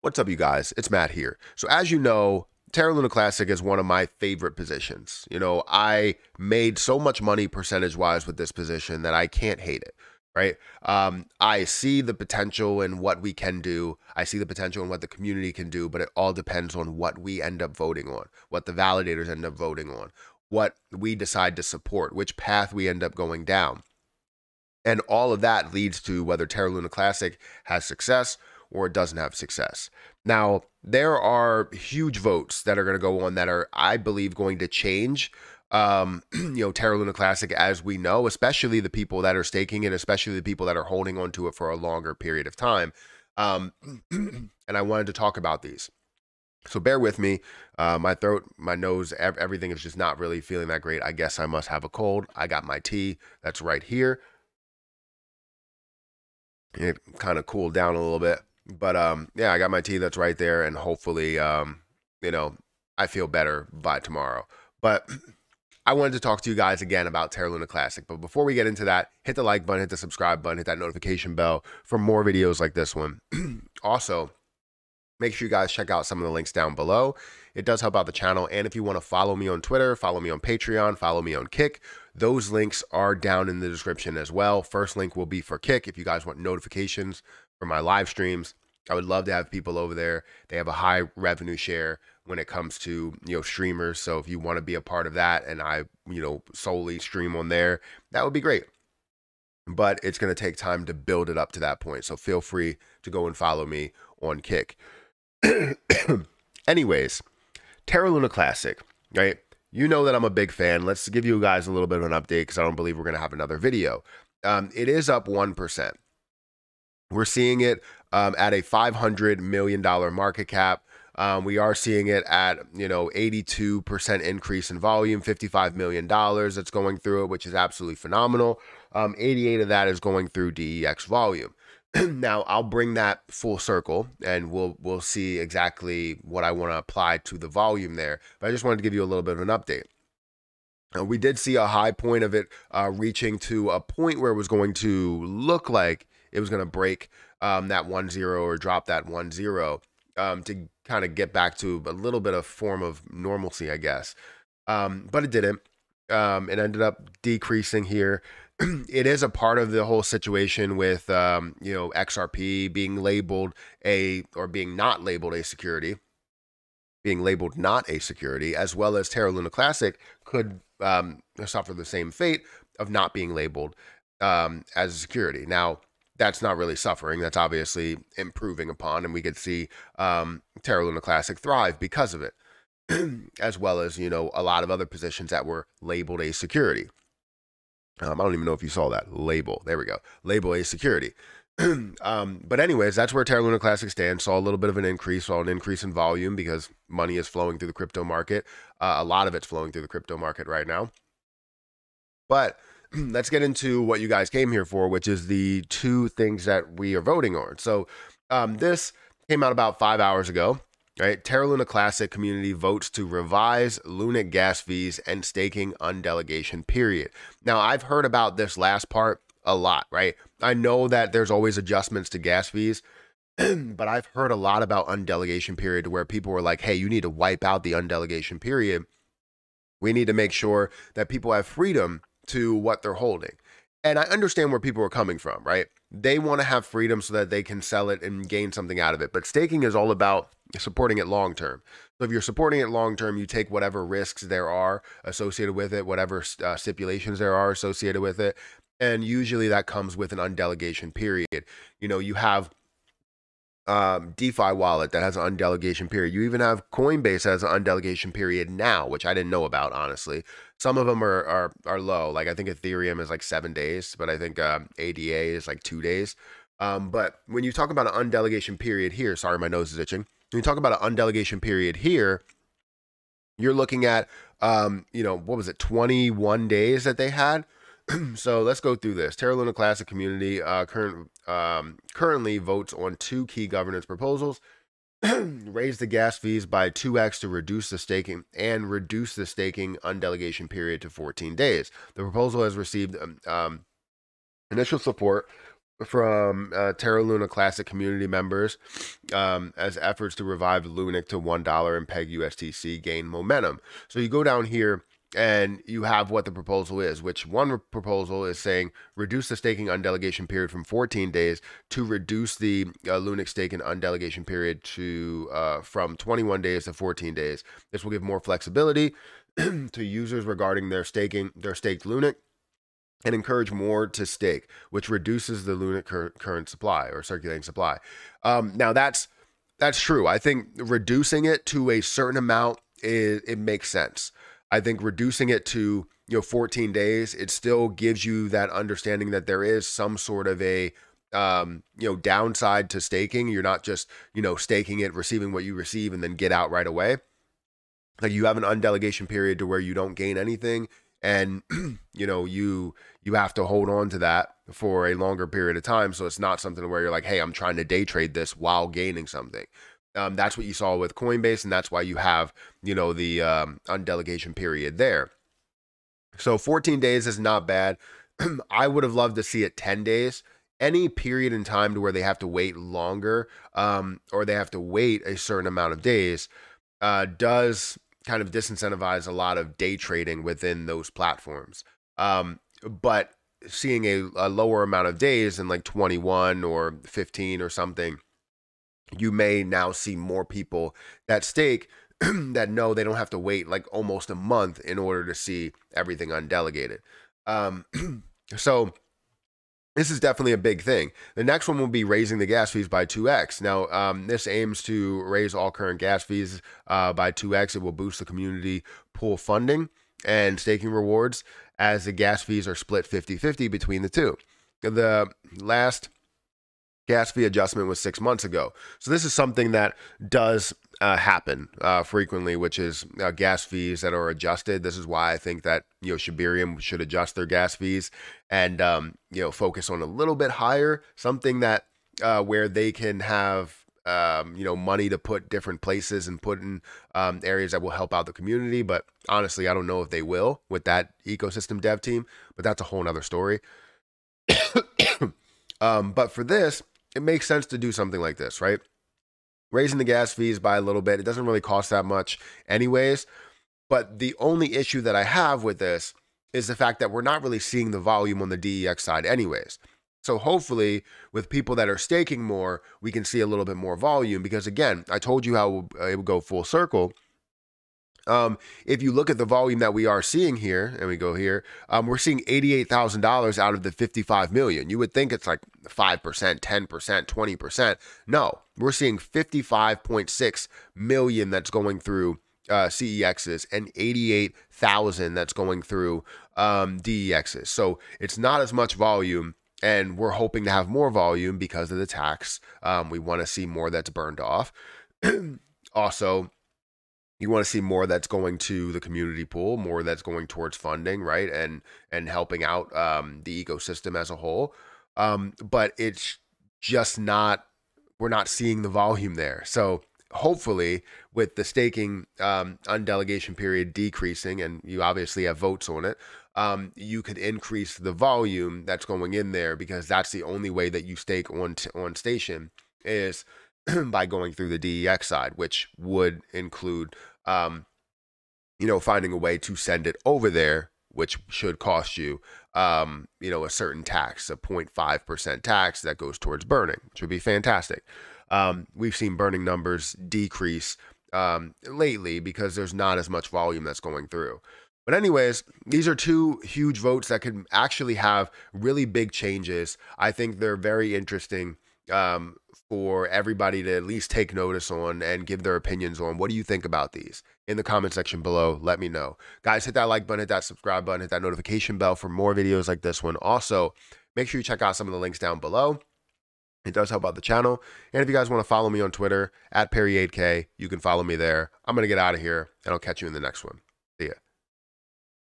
What's up, you guys? It's Matt here. So as you know, Terra Luna Classic is one of my favorite positions. You know, I made so much money percentage-wise with this position that I can't hate it, right? I see the potential in what we can do. I see the potential in what the community can do, but it all depends on what we end up voting on, what the validators end up voting on, what we decide to support, which path we end up going down. And all of that leads to whether Terra Luna Classic has success or it doesn't have success. Now, there are huge votes that are going to go on that are, I believe, going to change Terra Luna Classic as we know, especially the people that are staking it, especially the people that are holding onto it for a longer period of time. And I wanted to talk about these. So bear with me. My throat, my nose, everything is just not really feeling that great. I guess I must have a cold. I got my tea. That's right here. It kind of cooled down a little bit. But yeah, I got my tea that's right there, and hopefully, you know, I feel better by tomorrow. But I wanted to talk to you guys again about Terra Luna Classic. But before we get into that, hit the like button, hit the subscribe button, hit that notification bell for more videos like this one. Also, make sure you guys check out some of the links down below. It does help out the channel. And if you want to follow me on Twitter, follow me on Patreon, follow me on Kick, those links are down in the description as well. First link will be for Kick. If you guys want notifications for my live streams, I would love to have people over there. They have a high revenue share when it comes to, you know, streamers. So if you want to be a part of that and I, you know, solely stream on there, that would be great. But it's going to take time to build it up to that point. So feel free to go and follow me on Kick. Anyways, Terra Luna Classic, right? You know that I'm a big fan. Let's give you guys a little bit of an update because I don't believe we're going to have another video. It is up 1%. We're seeing it at a $500 million market cap. We are seeing it at, you know, 82% increase in volume, $55 million that's going through it, which is absolutely phenomenal. 88 of that is going through DEX volume. Now, I'll bring that full circle and we'll see exactly what I want to apply to the volume there. But I just wanted to give you a little bit of an update. We did see a high point of it reaching to a point where it was going to look like it was going to break that 1-0 or drop that 1-0 to kind of get back to a little bit of form of normalcy, I guess. But it didn't. It ended up decreasing here. It is a part of the whole situation with, you know, XRP being labeled not a security, as well as Terra Luna Classic could suffer the same fate of not being labeled as a security. Now, that's not really suffering. That's obviously improving upon, and we could see Terra Luna Classic thrive because of it, as well as, you know, a lot of other positions that were labeled a security. I don't even know if you saw that label. There we go. Label a security. But anyways, that's where Terra Luna Classic stands. Saw a little bit of an increase, saw an increase in volume because money is flowing through the crypto market. A lot of it's flowing through the crypto market right now. But let's get into what you guys came here for, which is the two things that we are voting on. So this came out about 5 hours ago. Right, Terra Luna Classic community votes to revise Lunc gas fees and staking undelegation period. Now, I've heard about this last part a lot, right? I know that there's always adjustments to gas fees, but I've heard a lot about undelegation period where people were like, hey, you need to wipe out the undelegation period. We need to make sure that people have freedom to what they're holding. And I understand where people are coming from, right? They want to have freedom so that they can sell it and gain something out of it. But staking is all about supporting it long-term. So if you're supporting it long-term, you take whatever risks there are associated with it, whatever stipulations there are associated with it. And usually that comes with an undelegation period. You know, you have DeFi wallet that has an undelegation period. You even have Coinbase that has an undelegation period now, which I didn't know about, honestly. Some of them are low. Like I think Ethereum is like 7 days, but I think ADA is like 2 days. But when you talk about an undelegation period here, sorry, my nose is itching. When you talk about an undelegation period here, you're looking at, you know, what was it, 21 days that they had? So let's go through this. Terra Luna Classic community currently votes on two key governance proposals. Raise the gas fees by 2x to reduce the staking and reduce the staking undelegation period to 14 days. The proposal has received initial support from Terra Luna Classic community members as efforts to revive Lunc to $1 and peg USTC gain momentum. So you go down here and you have what the proposal is, which one proposal is saying reduce the staking undelegation period from 14 days to reduce the Lunc staking undelegation period to from 21 days to 14 days. This will give more flexibility to users regarding their staking, their staked Lunc, and encourage more to stake, which reduces the Lunc current supply or circulating supply. Now that's true. I think reducing it to a certain amount, it makes sense. I think reducing it to 14 days, it still gives you that understanding that there is some sort of a downside to staking. You're not just staking it, receiving what you receive, and then get out right away. Like you have an undelegation period to where you don't gain anything, and you have to hold on to that for a longer period of time. So it's not something where you're like, hey, I'm trying to day trade this while gaining something. That's what you saw with Coinbase, and that's why you have the undelegation period there. So 14 days is not bad. I would have loved to see it 10 days. Any period in time to where they have to wait longer or they have to wait a certain amount of days does kind of disincentivize a lot of day trading within those platforms. But seeing a lower amount of days in like 21 or 15 or something, you may now see more people that stake that know they don't have to wait like almost a month in order to see everything undelegated. So this is definitely a big thing. The next one will be raising the gas fees by 2x. Now, this aims to raise all current gas fees by 2x. It will boost the community pool funding and staking rewards as the gas fees are split 50-50 between the two. The last gas fee adjustment was 6 months ago. So this is something that does happen frequently, which is gas fees that are adjusted. This is why I think that Shibarium should adjust their gas fees and focus on a little bit higher, something that where they can have money to put different places and put in areas that will help out the community. But honestly, I don't know if they will with that ecosystem dev team, but that's a whole nother story. But for this, it makes sense to do something like this, right? Raising the gas fees by a little bit. It doesn't really cost that much anyways. But the only issue that I have with this is the fact that we're not really seeing the volume on the DEX side anyways. So hopefully with people that are staking more, we can see a little bit more volume because, again, I told you how it will go full circle. If you look at the volume that we are seeing here, and we go here, we're seeing $88,000 out of the 55 million. You would think it's like 5%, 10%, 20%. No, we're seeing 55.6 million that's going through CEXs and 88,000 that's going through DEXs. So it's not as much volume, and we're hoping to have more volume because of the tax. We want to see more that's burned off. Also, you want to see more that's going to the community pool, more that's going towards funding, right? And helping out the ecosystem as a whole. But it's just not, we're not seeing the volume there. So hopefully with the staking undelegation period decreasing, and you obviously have votes on it, you could increase the volume that's going in there, because that's the only way that you stake on station is by going through the DEX side, which would include, finding a way to send it over there, which should cost you, a certain tax, a 0.5% tax that goes towards burning, which would be fantastic. We've seen burning numbers decrease lately because there's not as much volume that's going through. But anyways, these are two huge votes that could actually have really big changes. I think they're very interesting for everybody to at least take notice on and give their opinions on. What do you think about these? In the comment section below, let me know. Guys, hit that like button, hit that subscribe button, hit that notification bell for more videos like this one. Also, make sure you check out some of the links down below. It does help out the channel. And if you guys want to follow me on Twitter, @Perry8K, you can follow me there. I'm going to get out of here, and I'll catch you in the next one. See ya.